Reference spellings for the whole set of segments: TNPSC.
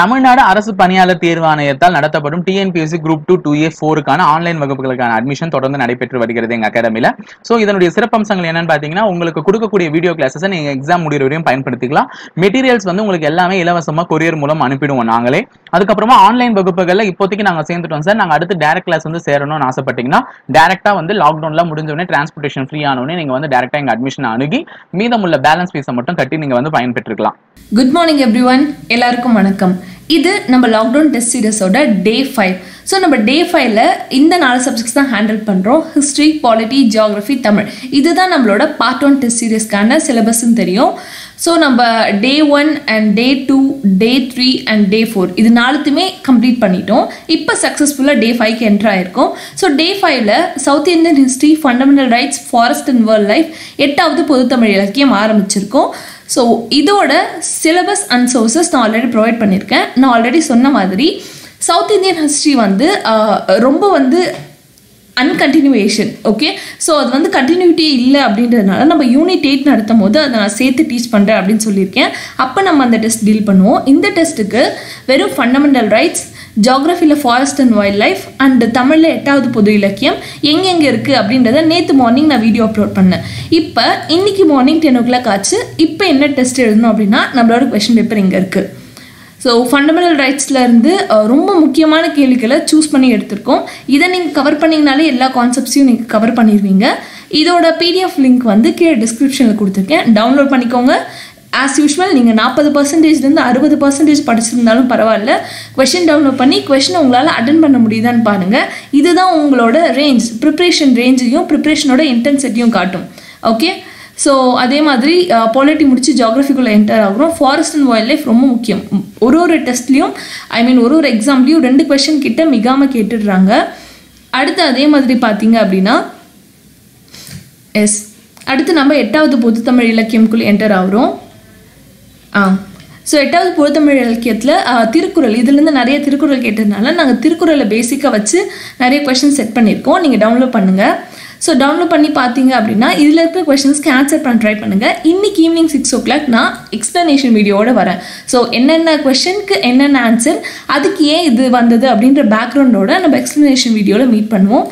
தமிழ்நாடு அரசு பணியாளர் தேர்வாணையத்தால் நடத்தப்படும் TNPSC Group 2 2A4 க்கான ஆன்லைன் வகுப்புகளுக்கான அட்மிஷன் தொடர்ந்து நடைபெற்று வருகிறது எங்க அகாடமில. சோ இதனுடைய சிறப்பம்சங்கள் என்னன்னு பாத்தீங்கன்னா உங்களுக்கு கொடுக்கக்கூடிய வீடியோ கிளாஸஸ் நீங்க எக்ஸாம் முடிற வரையும் பயன்படுத்திக்கலாம். மெட்டீரியல்ஸ் வந்து உங்களுக்கு எல்லாமே இலவசமா கொரியர் மூலம் அனுப்பிடுவோம் நாங்களே. அதுக்கப்புறமா ஆன்லைன் வகுப்புகள்ல இப்போதைக்கு நாங்க சேர்ந்துட்டோம் சார், நாங்க அடுத்து டைரக்ட் கிளாஸ் வந்து சேரணும்னு ஆசைப்பட்டீங்கன்னா டைரக்டா வந்து லாக்டவுன்ல முடிஞ்ச உடனே டிரான்ஸ்போர்டேஷன் ஃப்ரீ ஆன உடனே நீங்க வந்து டைரக்டா எங்க அட்மிஷன் அணுகி மீதமுள்ள பேலன்ஸ் ஃபீஸை மட்டும் கட்டி நீங்க வந்து பயன்பெற்றுக்கலாம். குட் மார்னிங் எவ்ரிவன், எல்லாருக்கும் வணக்கம். இது நம்ம லாக்டவுன் டெஸ்ட் சீரிஸோட டே 5. ஸோ நம்ம டே 5ல இந்த 4 சப்ஜெக்ட்ஸ் தான் ஹேண்டில் பண்ணுறோம். History, polity, geography, Tamil. இதுதான் நம்மளோட பார்ட் 1 டெஸ்ட் சீரிஸ்க்கான சிலபஸ்ன்னு தெரியும். ஸோ நம்ம டே 1 அண்ட் டே 2, டே 3 அண்ட் டே 4 இது 4த்துமே கம்ப்ளீட் பண்ணிட்டோம். இப்போ சக்ஸஸ்ஃபுல்லாக டே 5க்கு என்ட்ரு ஆகிருக்கோம். ஸோ டே 5ல south Indian history, fundamental rights, forest and world life, 8வது பொதுத்தமிழ் இலக்கியம் ஆரம்பிச்சிருக்கோம். ஸோ இதோட சிலபஸ் அண்ட் சோர்சஸ் நான் ஆல்ரெடி ப்ரொவைட் பண்ணியிருக்கேன். நான் ஆல்ரெடி சொன்ன மாதிரி சவுத் இந்தியன் ஹிஸ்ட்ரி வந்து ரொம்ப வந்து அன்கன்டினியூவேஷன், ஓகே. ஸோ அது வந்து கண்டினியூட்டி இல்லை அப்படின்றதுனால நம்ம யூனிட் 8 நடத்தும் போது அதை நான் சேர்த்து டீச் பண்ணுறேன் அப்படின்னு சொல்லியிருக்கேன். அப்போ நம்ம அந்த டெஸ்ட் டீல் பண்ணுவோம். இந்த டெஸ்ட்டுக்கு வெறும் ஃபண்டமெண்டல் ரைட்ஸ், ஜியாகிரஃபியில் forest and wild life and தமிழில் 8வது பொது இலக்கியம் எங்கெங்கே இருக்குது அப்படின்றத நேற்று மார்னிங் நான் வீடியோ அப்லோட் பண்ணேன். இப்போ இன்றைக்கி மார்னிங் 10 o'clock ஆச்சு. இப்போ என்ன டெஸ்ட் எழுதணும் அப்படின்னா நம்மளோட கொஸ்டின் பேப்பர் இங்கே இருக்குது. ஸோ ஃபண்டமெண்டல் ரைட்ஸ்லேருந்து ரொம்ப முக்கியமான கேள்விகளை சூஸ் பண்ணி எடுத்திருக்கோம். இதை நீங்கள் கவர் பண்ணிங்கனாலே எல்லா கான்செப்ட்ஸையும் நீங்கள் கவர் பண்ணிடுவீங்க. இதோட பிடிஎஃப் லிங்க் வந்து கீழே டிஸ்கிரிப்ஷனில் கொடுத்துருக்கேன், டவுன்லோட் பண்ணிக்கோங்க. ஆஸ் யூஷுவல் நீங்கள் 40%லேருந்து 60% படிச்சிருந்தாலும் பரவாயில்ல, கொஸ்டின் டவுன்லோட் பண்ணி கொஸ்டினை உங்களால் அட்டன் பண்ண முடியுதான்னு பாருங்கள். இதுதான் உங்களோட ரேஞ்ச், ப்ரிப்ரேஷன் ரேஞ்சையும் ப்ரிப்ரேஷனோட இன்டென்சிட்டியும் காட்டும், ஓகே. ஸோ அதே மாதிரி பாலிட்டி முடித்து ஜியாகிரஃபிக்குள்ளே என்டர் ஆகிறோம். ஃபாரஸ்ட் அண்ட் வைல்ட் லைஃப் ரொம்ப முக்கியம். ஒரு டெஸ்ட்லேயும் ஒரு எக்ஸாம்லேயும் 2 கொஸ்டின் கிட்ட மிகாமல் கேட்டுடுறாங்க. அடுத்து அதே மாதிரி பார்த்தீங்க அப்படின்னா எஸ் அடுத்து நம்ம 8வது பொதுத்தமிழ் இலக்கியம்குள்ளே என்டர் ஆகிறோம். ஸோ 8வது பொதுத்தமிழ் இலக்கியத்தில் திருக்குறள், இதுலேருந்து நிறைய திருக்குறள் கேட்டதுனால நாங்கள் திருக்குறளை பேசிக்காக வச்சு நிறைய கொஸ்டின் செட் பண்ணியிருக்கோம். நீங்கள் டவுன்லோட் பண்ணுங்கள். ஸோ டவுன்லோட் பண்ணி பார்த்தீங்க அப்படின்னா இதில் இருக்கிற கொஸ்டின்ஸ்க்கு ஆன்சர் பண்ண ட்ரை பண்ணுங்கள். இன்றைக்கி ஈவினிங் 6 o'clock நான் எக்ஸ்ப்ளனேஷன் வீடியோவோடு வரேன். ஸோ என்னென்ன கொஸ்டினுக்கு என்னென்ன ஆன்சர், அதுக்கு ஏன் இது வந்தது அப்படின்ற பேக்ரவுண்டோட நம்ம எக்ஸ்ப்ளனேஷன் வீடியோவில் மீட் பண்ணுவோம்.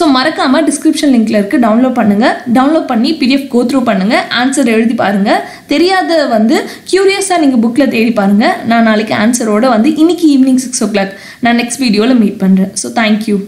ஸோ மறக்காமல் டிஸ்கிரிப்ஷன் லிங்க்கில் இருக்குது, டவுன்லோட் பண்ணுங்கள். டவுன்லோட் பண்ணி பிடிஎஃப் கோ த்ரூ பண்ணுங்கள், ஆன்சர் எழுதி பாருங்கள். தெரியாத வந்து க்யூரியஸாக நீங்கள் புக்கில் தேடி பாருங்கள். நான் நாளைக்கு ஆன்சரோடு வந்து இன்றைக்கி ஈவினிங் 6 o'clock நான் நெக்ஸ்ட் வீடியோவில் மீட் பண்ணுறேன். So thank you.